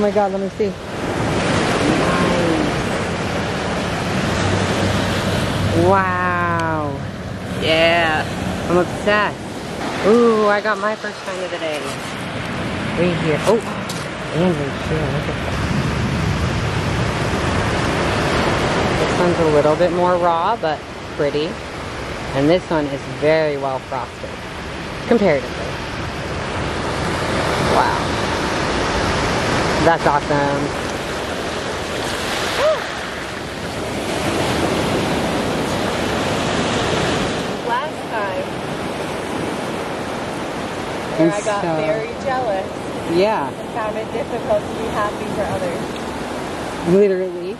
my God, let me see. Nice. Wow. Yeah. I'm obsessed. Ooh, I got my first find of the day. Right here. Oh. And right here. Look at that. This one's a little bit more raw, but pretty. And this one is very well frosted. Comparatively. Wow. That's awesome. Last time, where I got very jealous. Yeah. I found it difficult to be happy for others. Literally.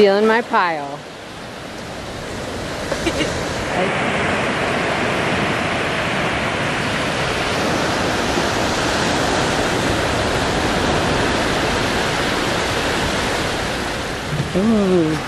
Stealing my pile. Ooh.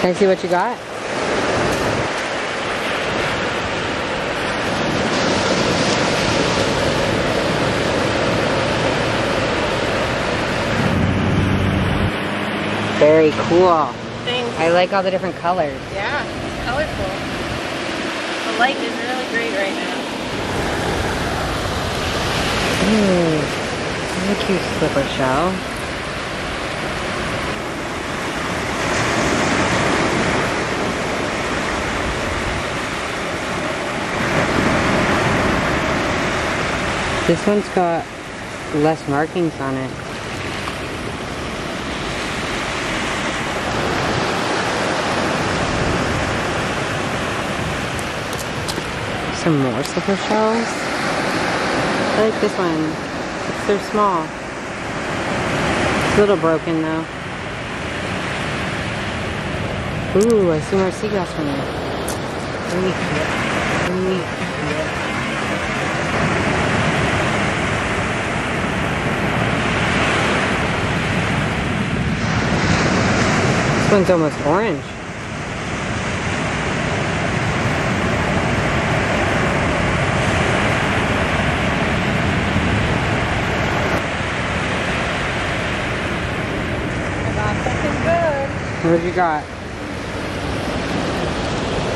Can I see what you got? Very cool. Thanks. I like all the different colors. Yeah, it's colorful. The light is really great right now. Ooh, what a cute slipper shell. This one's got less markings on it. Some more slipper shells. I like this one. It's so small. It's a little broken though. Ooh, I see more seagulls from it. This one's almost orange. I got something good. What did you got?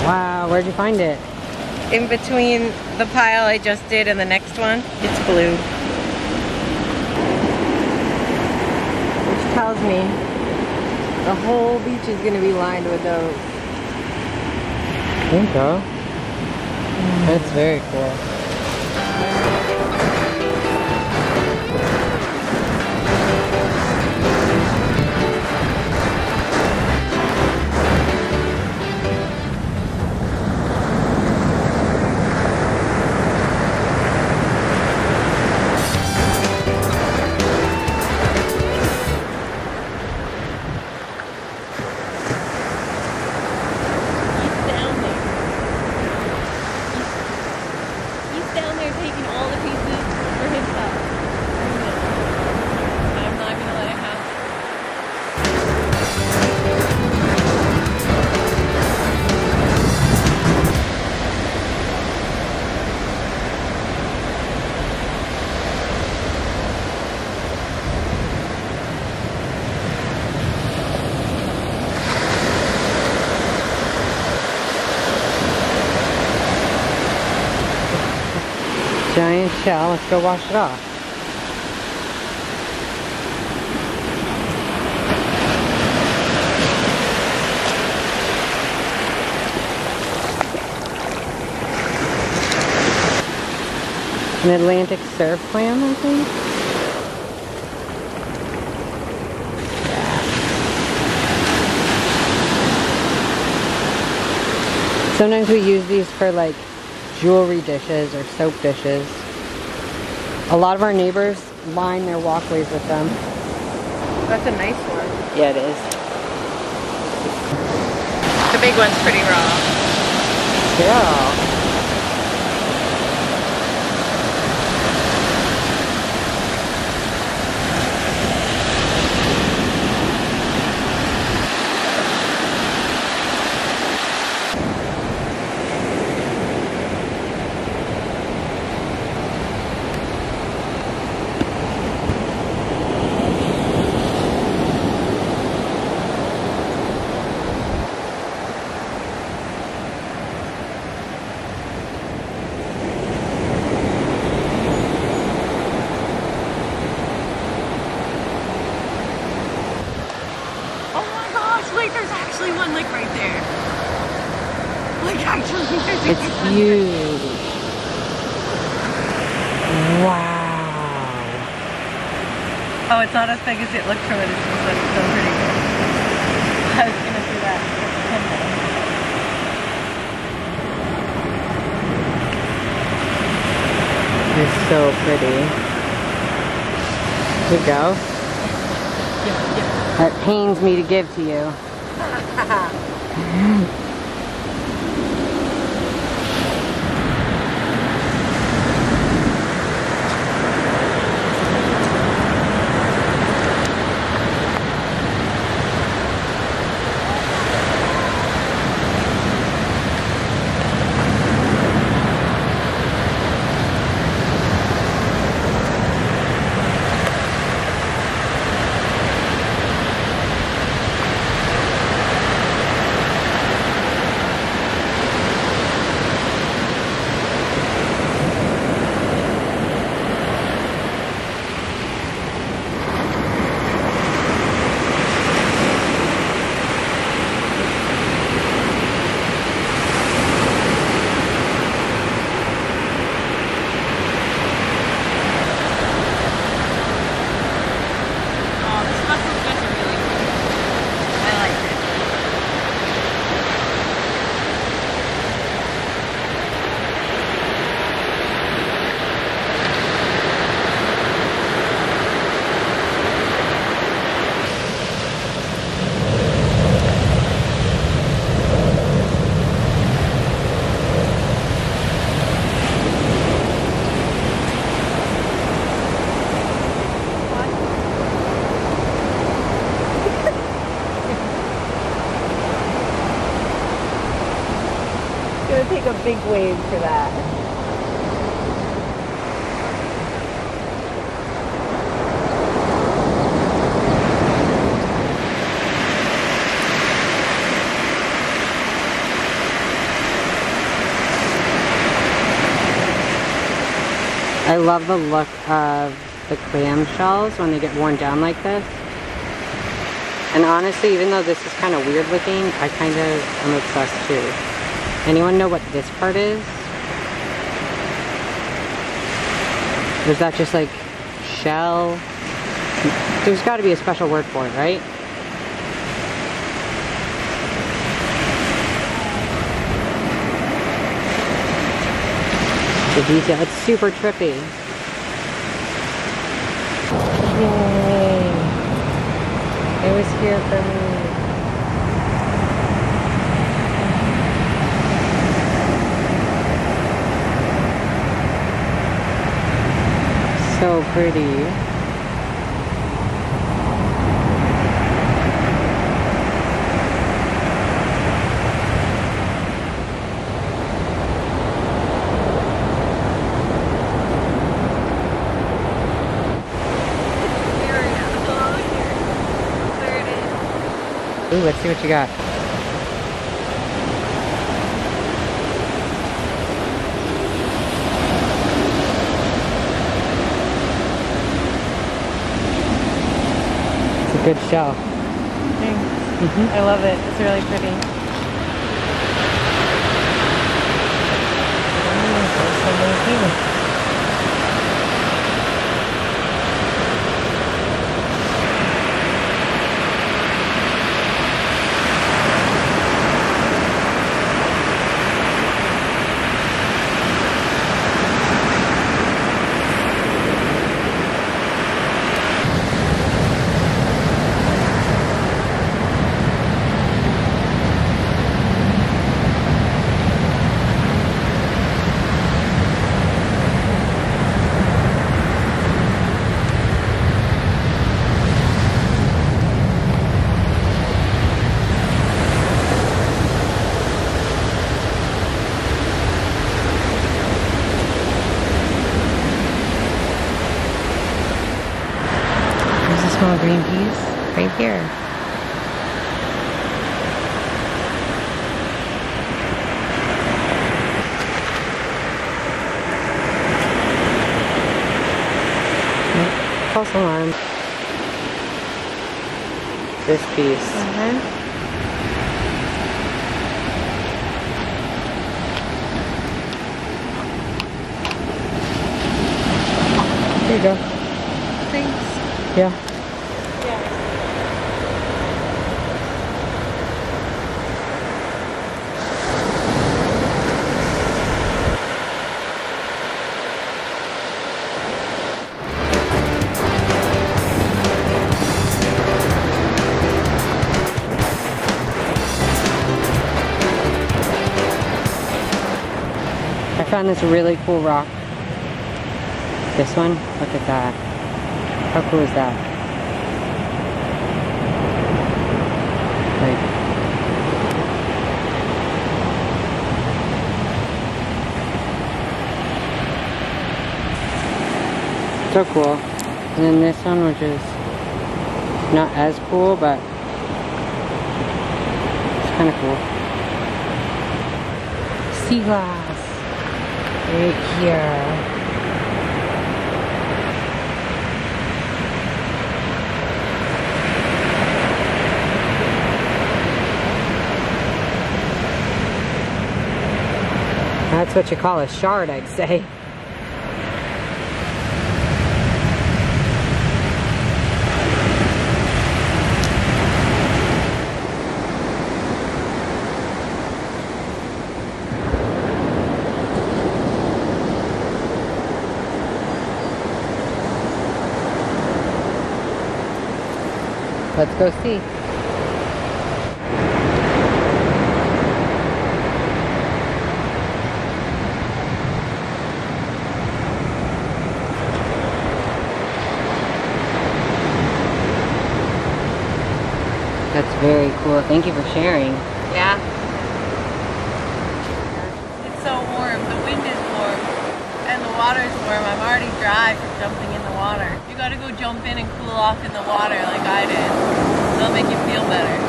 Wow, where'd you find it? In between the pile I just did and the next one. It's blue. Which tells me the whole beach is going to be lined with those. I think so. That's very cool. Down there taking all Yeah, let's go wash it off. An Atlantic surf clam, I think. Sometimes we use these for like jewelry dishes or soap dishes. A lot of our neighbors line their walkways with them. That's a nice one. Yeah, it is. The big one's pretty raw. Yeah. It's huge. Wow. Oh, it's not as big as it looked from it. It's just like so pretty good. I was going to do that. It's so pretty. Here you go. That pains me to give to you. Take a big wave for that. I love the look of the clam shells when they get worn down like this. And honestly, even though this is kind of weird looking, I kind of am obsessed too. Anyone know what this part is? Or is that just like shell? There's got to be a special word for it, right? The detail, it's super trippy. Yay! It was here for me. So pretty. Ooh, let's see what you got. Good show. Thanks. I love it. It's really pretty. Small green peas right here. False alarm. This piece. There you go. Thanks. Yeah. I found this really cool rock. This one? Look at that. How cool is that? Like, so cool. And then this one, which is not as cool, but it's kind of cool. Sea glass. Right here. That's what you call a shard, I'd say. Let's go see. That's very cool. Thank you for sharing. Yeah. It's so warm. The wind is warm and the water's warm. I'm already dry from jumping in the water. You gotta go jump in and cool off in the water like I did. It'll make you feel better.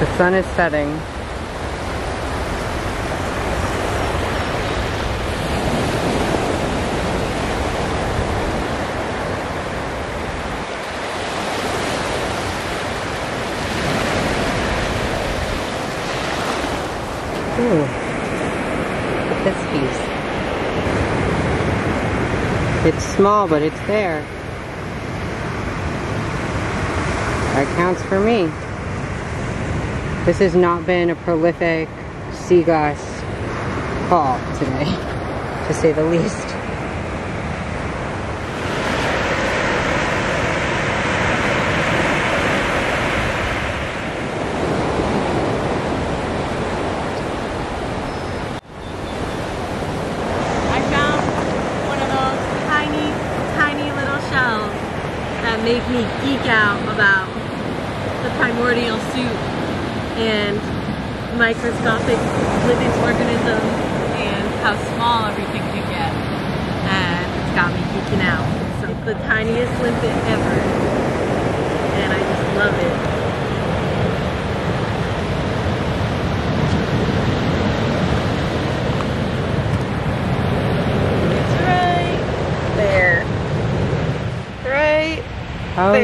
The sun is setting. Ooh, look at this piece. It's small, but it's there. That counts for me. This has not been a prolific sea glass haul today, to say the least. Make me geek out about the primordial soup and microscopic living organisms and how small everything can get, and it's got me geeking out. So it's the tiniest limpet ever, and I just love it.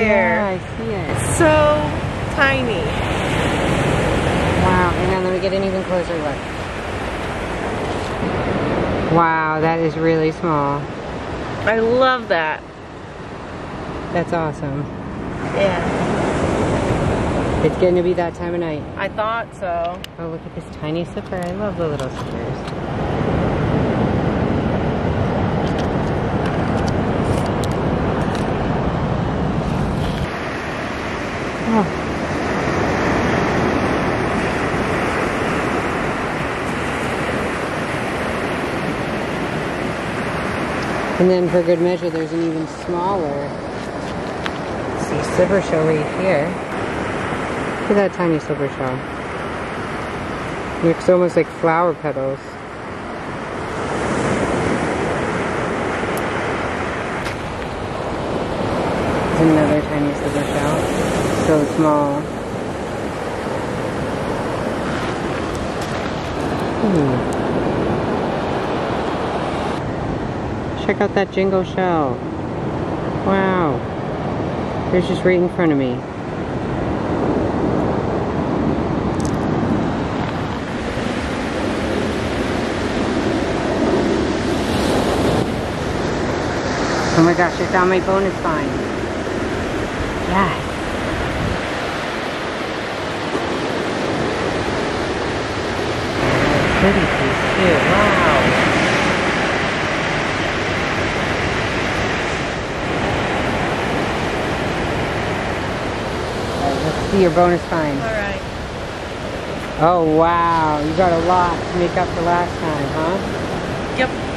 there. Yeah, I see it. It's so tiny. Wow, and now let me get an even closer look. Wow, that is really small. I love that. That's awesome. Yeah. It's getting to be that time of night. I thought so. Oh, look at this tiny slipper. I love the little slippers. And then for good measure, there's an even smaller sea slipper shell right here. Look at that tiny slipper shell. Looks almost like flower petals. There's another tiny slipper shell. So small. Hmm. Check out that jingle shell. Wow. There's just right in front of me. Oh my gosh, I found my bonus find. Yes. Pretty piece too. Wow. See your bonus find. All right. Oh wow, you got a lot to make up for last time, huh? Yep.